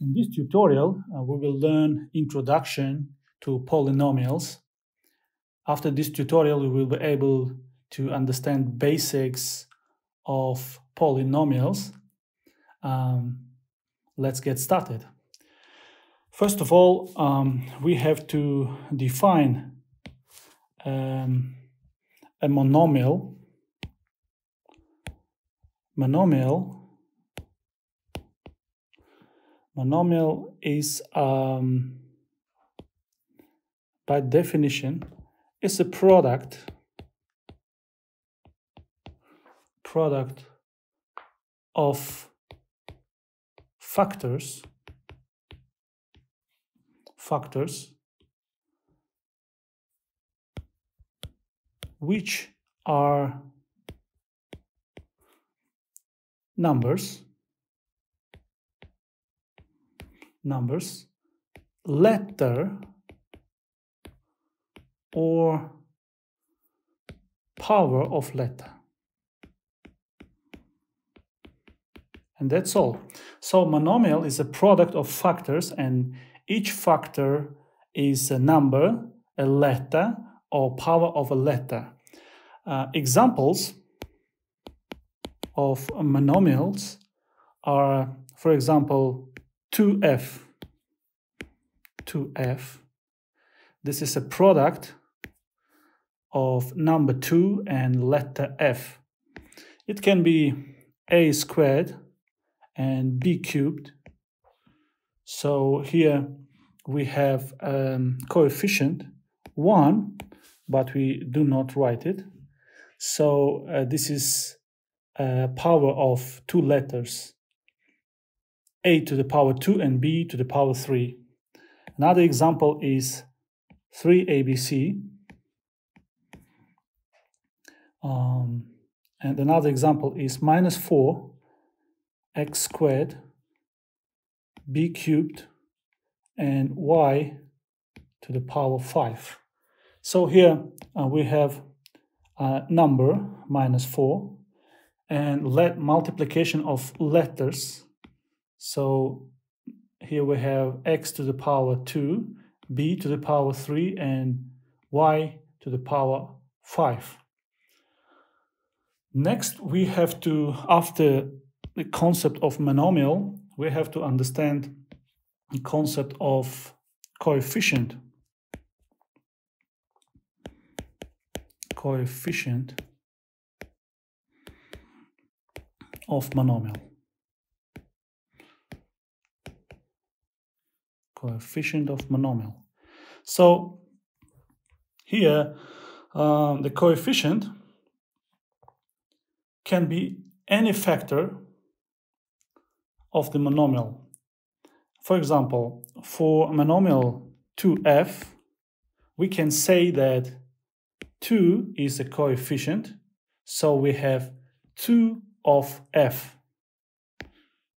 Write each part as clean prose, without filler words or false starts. In this tutorial, we will learn introduction to polynomials. After this tutorial, we will be able to understand basics of polynomials. Let's get started. First of all, we have to define a monomial. Monomial is, by definition, is a product of factors which are numbers, letter or power of letter. And that's all. So monomial is a product of factors, and each factor is a number, a letter or power of a letter. Examples of monomials are, for example, 2f. This is a product of number 2 and letter f. It can be a squared and b cubed. So here we have coefficient 1, but we do not write it. So this is power of 2 letters, a to the power 2 and b to the power 3. Another example is 3abc. And another example is minus 4x squared, b cubed, and y to the power 5. So here we have number minus 4 and multiplication of letters. So here we have x to the power 2, b to the power 3, and y to the power 5. Next, we have to, after the concept of monomial, we have to understand the concept of coefficient. Coefficient of monomial. Coefficient of monomial. So here the coefficient can be any factor of the monomial. For example, for monomial 2f, we can say that 2 is a coefficient, so we have 2 of f,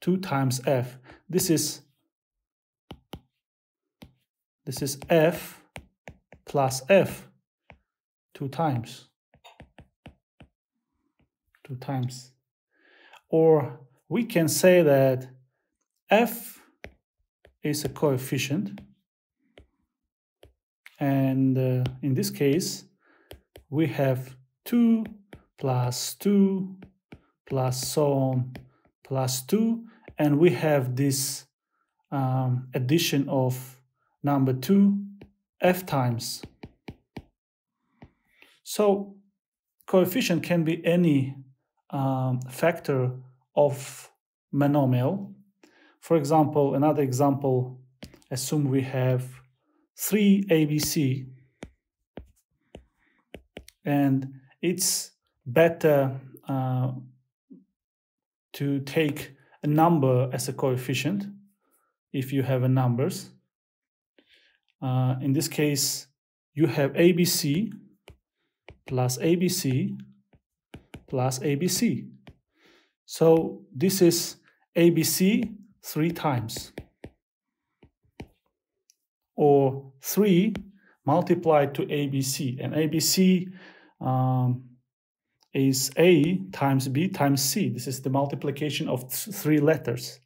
2 times f. This is f plus f, 2 times. Or we can say that f is a coefficient, and in this case we have 2 plus 2 plus so on plus 2, and we have this addition of number 2, f times. So coefficient can be any factor of monomial. For example, another example, assume we have 3abc, and it's better to take a number as a coefficient if you have numbers. In this case, you have ABC plus ABC plus ABC. So this is ABC 3 times, or 3 multiplied to ABC. And ABC is A times B times C. This is the multiplication of 3 letters.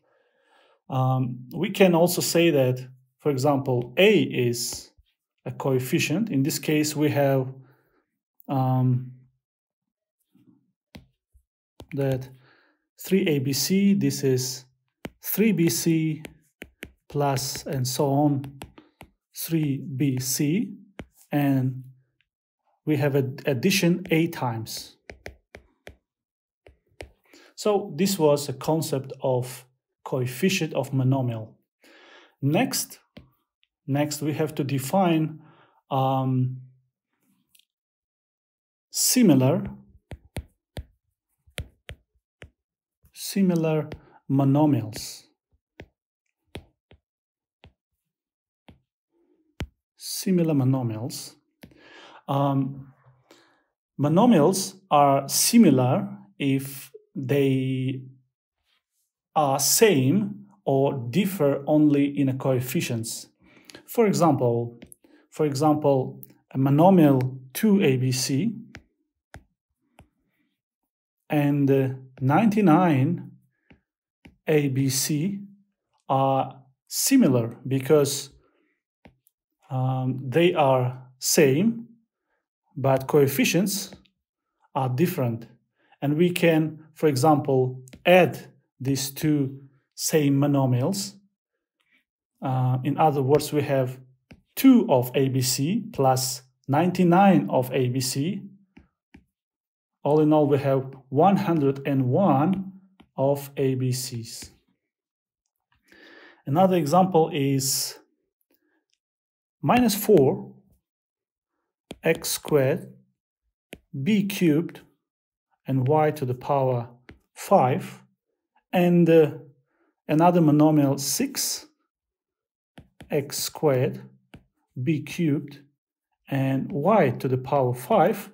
We can also say that, for example, A is a coefficient. In this case, we have that 3abc, this is 3bc plus, and so on, 3bc, and we have an addition A times. So this was a concept of coefficient of monomial. Next we have to define similar monomials. Monomials are similar if they are same or differ only in a coefficients. For example, a monomial 2abc and 99abc are similar because they are same, but coefficients are different. And we can, for example, add these two same monomials. In other words, we have 2 of ABC plus 99 of ABC. All in all, we have 101 of ABCs. Another example is minus 4 x squared b cubed and y to the power 5, and another monomial 6 x squared b cubed and y to the power 5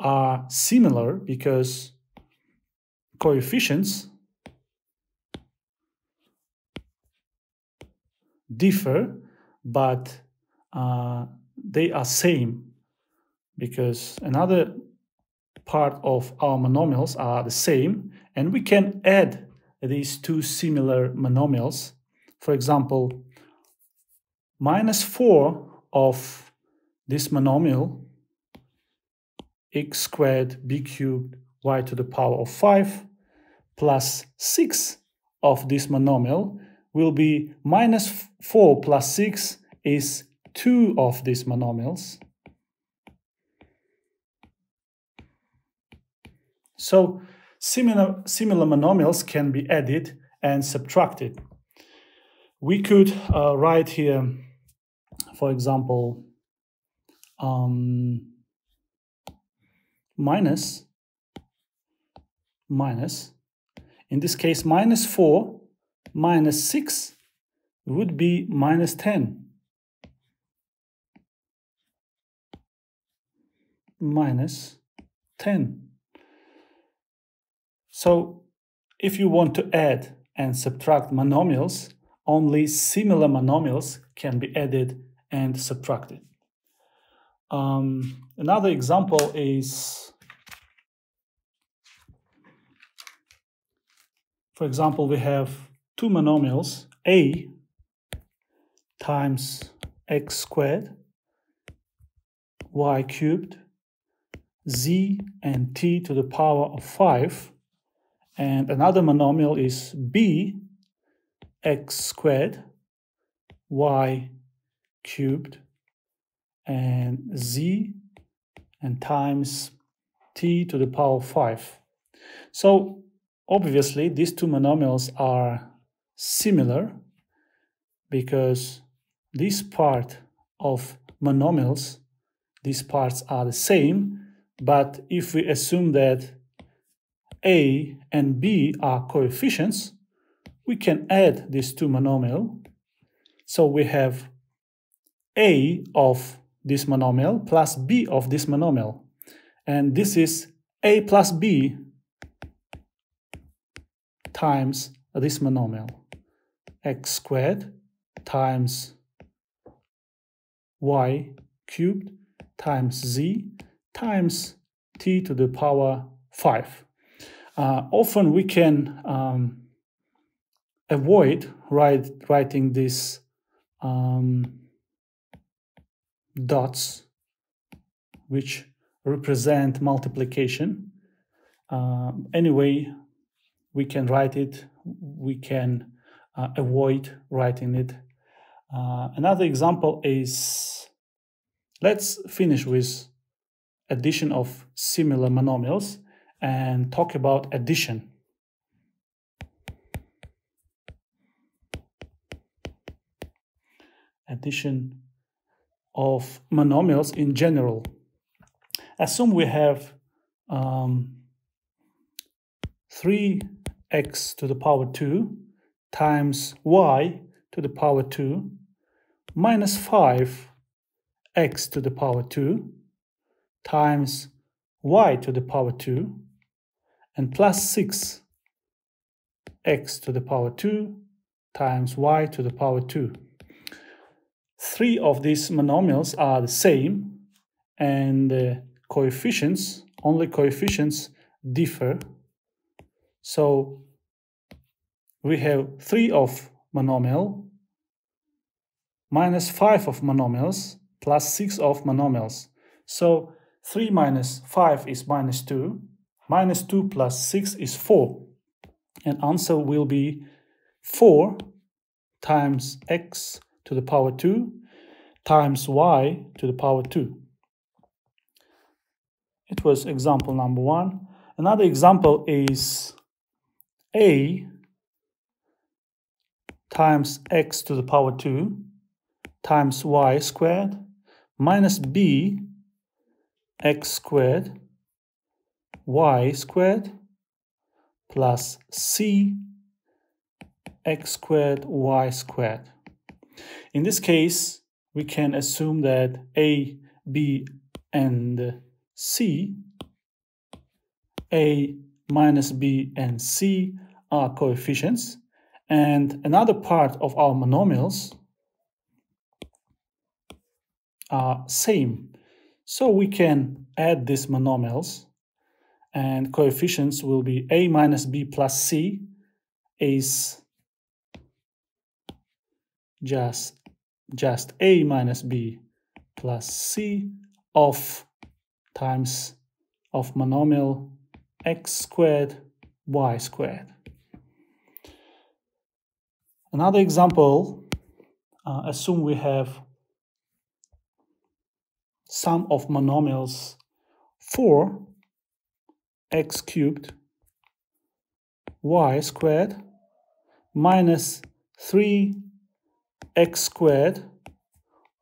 are similar because coefficients differ, but they are same because another part of our monomials are the same, and we can add these two similar monomials. For example, minus 4 of this monomial x squared b cubed y to the power of 5 plus 6 of this monomial will be minus 4 plus 6 is 2 of these monomials. So similar monomials can be added and subtracted. We could write here, for example, minus, in this case, minus 4 minus 6 would be minus 10. Minus 10. So if you want to add and subtract monomials, only similar monomials can be added and subtracted. Another example is, for example, we have two monomials, a times x squared, y cubed, z and t to the power of 5, and another monomial is b x squared, y cubed, and z and times t to the power of 5. So obviously these two monomials are similar because this part of monomials, these parts are the same. But if we assume that a and b are coefficients, we can add these two monomials. So we have a of this monomial plus b of this monomial. And this is a plus b times this monomial, x squared times y cubed times z times t to the power 5. Often we can avoid writing these dots, which represent multiplication. Anyway, we can write it, we can avoid writing it. Another example is, let's finish with addition of similar monomials and talk about addition. Addition of monomials in general. Assume we have 3x to the power 2 times y to the power 2 minus 5x to the power 2 times y to the power 2 and plus 6x to the power 2 times y to the power 2. Three of these monomials are the same, and the only coefficients differ. So we have 3 of monomial minus 5 of monomials plus 6 of monomials. So 3 minus 5 is minus 2, minus 2 plus 6 is 4, and answer will be 4 times x to the power 2 times y to the power 2. It was example number 1. Another example is a times x to the power 2 times y squared minus b x squared y squared plus c x squared y squared. In this case, we can assume that a, b, and c, a minus b and c are coefficients, and another part of our monomials are same. So we can add these monomials, and coefficients will be a minus b plus c is just a minus b plus c of times of monomial x squared y squared. Another example, assume we have sum of monomials 4 x cubed y squared minus 3 x squared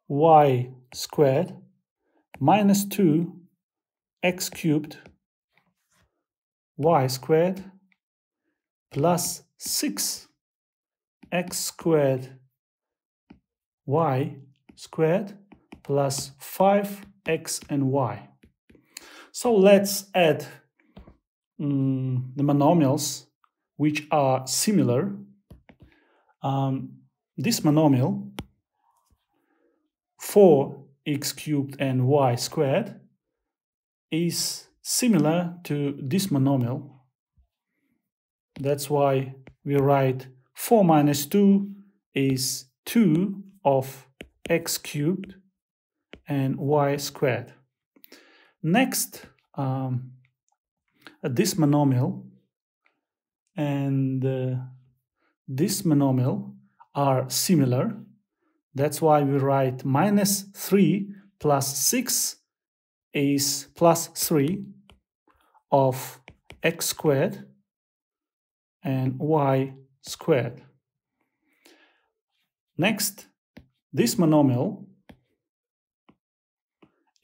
y squared minus 2 x cubed y squared plus 6 x squared y squared plus 5x and y. So let's add the monomials which are similar. This monomial 4x cubed and y squared is similar to this monomial. That's why we write 4 minus 2 is 2 of x cubed and y squared. Next, this monomial are similar. That's why we write minus 3 plus 6 is plus 3 of x squared and y squared. Next, this monomial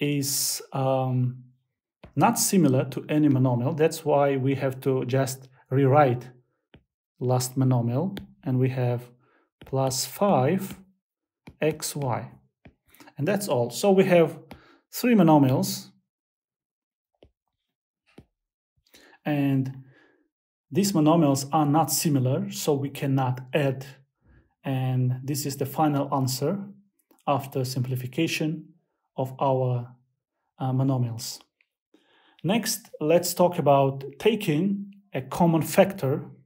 is not similar to any monomial. That's why we have to just rewrite last monomial, and we have plus 5xy, and that's all. So we have 3 monomials, and these monomials are not similar, so we cannot add, and this is the final answer after simplification of our monomials. Next, let's talk about taking a common factor